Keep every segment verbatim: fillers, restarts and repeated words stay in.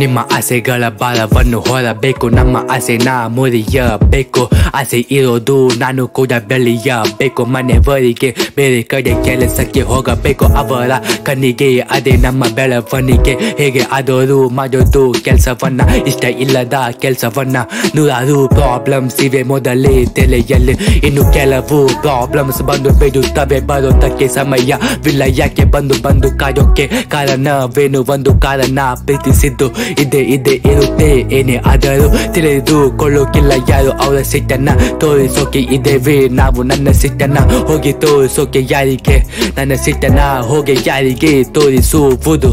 ನಿಮ್ಮ ಆಸೆಗಳ ಬಾಲವನ್ನು ಹೊರಬೇಕು, ನಮ್ಮ ಆಸೆ ನಾ ಮುರಿಯಬೇಕು. ಆಸೆ ಇರೋದು ನಾನು ಕೂಡ ಬೆಳೆಯಬೇಕು, ಮನೆಯವರಿಗೆ ಬೇರೆ ಕಡೆ ಕೆಲಸಕ್ಕೆ ಹೋಗಬೇಕು, ಅವರ ಕಣ್ಣಿಗೆ ಅದೇ ನಮ್ಮ ಬೆಳವಣಿಗೆ. ಹೇಗೆ ಆದರೂ ಮಾಡೋದು ಕೆಲಸವನ್ನ, ಇಷ್ಟ ಇಲ್ಲದ ಕೆಲಸವನ್ನ. ನೂರಾರು ಪ್ರಾಬ್ಲಮ್ಸ್ ಇವೆ ಮೊದಲೇ ತಲೆಯಲ್ಲಿ, ಇನ್ನು ಕೆಲವು ಪ್ರಾಬ್ಲಮ್ಸ್ ಬಂದು ಬಿಡುತ್ತವೆ ಬರೋದಕ್ಕೆ ಸಮಯವಿಲ್ಲ. ಯಾಕೆ ಬಂದು ಬಂದು ಕಾಯೋಕೆ ಕಾರಣವೇನು? ಒಂದು ಕಾರಣ ಪ್ರೀತಿಸಿದ್ದು ಇದೇ ಇದೇ ಇರುತ್ತೆ, ಏನೇ ಆದರೂ ತಿಳಿದುಕೊಳ್ಳೋಕಿಲ್ಲ ಯಾರು ಅವರ ಸಿಟ್ಟನ್ನ. ತೋರಿಸೋಕೆ ಇದೇವೆ ನಾವು ನನ್ನ ಸಿಟ್ಟನ್ನ, ಹೋಗಿ ತೋರಿಸೋಕೆ ಯಾರಿಗೆ? ನನ್ನ ಸಿಟ್ಟನ್ನ ಹೋಗಿ ಯಾರಿಗೆ ತೋರಿಸುವುದು?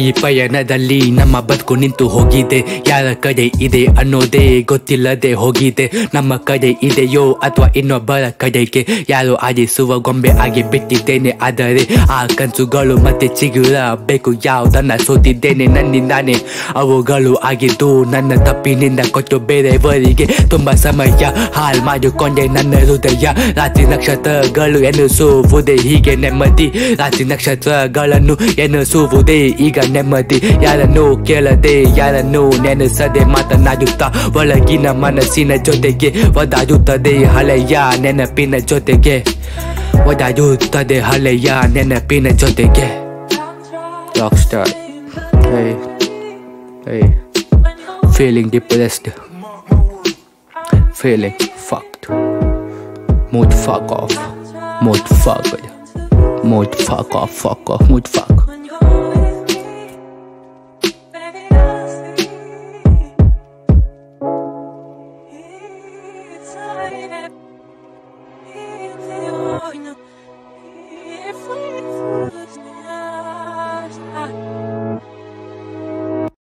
ಈ ಪಯಣದಲ್ಲಿ ನಮ್ಮ ಬದುಕು ನಿಂತು ಹೋಗಿದೆ, ಯಾರ ಕಡೆ ಇದೆ ಅನ್ನೋದೇ ಗೊತ್ತಿಲ್ಲದೆ ಹೋಗಿದೆ. ನಮ್ಮ ಕಡೆ ಇದೆಯೋ ಅಥವಾ ಇನ್ನೊಬ್ಬರ ಕಡೆಗೆ? ಯಾರು ಆಡಿಸುವ ಗೊಂಬೆ ಆಗಿ ಬಿಟ್ಟಿದ್ದೇನೆ, ಆದರೆ ಆ ಕನಸುಗಳು ಮತ್ತೆ ಚಿಗುರಬೇಕು. ಯಾವುದನ್ನ ಸೋತಿದ್ದೇನೆ ನನ್ನಿಂದಾನೆ ಅವುಗಳು ಆಗಿದ್ದು, ನನ್ನ ತಪ್ಪಿನಿಂದ ಕೊಟ್ಟು ಬೇರೆಯವರಿಗೆ ತುಂಬ ಸಮಯ ಹಾಳು ಮಾಡಿಕೊಂಡೆ. ನನ್ನ ಹೃದಯ ರಾತ್ರಿ ನಕ್ಷತ್ರಗಳು ಎನಿಸುವುದೇ ಹೀಗೆ ನೆಮ್ಮದಿ, ರಾತ್ರಿ ನಕ್ಷತ್ರಗಳನ್ನು ಎನಿಸುವುದೇ ಈಗ ನೆಮ್ಮದಿ. ಯಾರನ್ನು ಕೇಳದೆ ಯಾರನ್ನು ನೆನೆಸದೆ ಮಾತನಾಡುತ್ತಾ ಒಳಗಿನ ಮನಸ್ಸಿನ ಜೊತೆಗೆ ಒದಾಡುತ್ತದೆ ಹಳೆಯ ನೆನಪಿನ ಜೊತೆಗೆ, ಒದಾಡುತ್ತದೆ ಹಳೆಯ ನೆನಪಿನ ಜೊತೆಗೆ. Rockstar. Hey, hey, feeling depressed, feeling fucked, mood fuck off, mood fucked, mood fuck off, fuck off, mood fuck.